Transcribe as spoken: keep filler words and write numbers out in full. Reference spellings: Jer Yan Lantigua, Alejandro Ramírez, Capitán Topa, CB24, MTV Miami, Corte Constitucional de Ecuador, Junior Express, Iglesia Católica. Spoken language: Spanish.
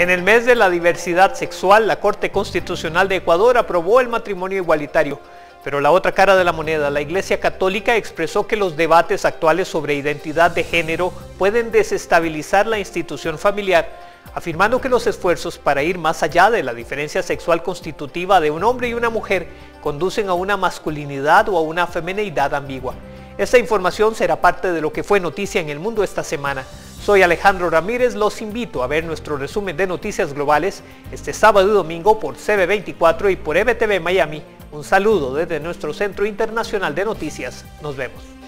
En el mes de la diversidad sexual, la Corte Constitucional de Ecuador aprobó el matrimonio igualitario. Pero la otra cara de la moneda, la Iglesia Católica expresó que los debates actuales sobre identidad de género pueden desestabilizar la institución familiar, afirmando que los esfuerzos para ir más allá de la diferencia sexual constitutiva de un hombre y una mujer conducen a una masculinidad o a una femineidad ambigua. Esta información será parte de lo que fue noticia en el mundo esta semana. Soy Alejandro Ramírez, los invito a ver nuestro resumen de noticias globales este sábado y domingo por C B veinticuatro y por M T V Miami. Un saludo desde nuestro Centro Internacional de Noticias. Nos vemos.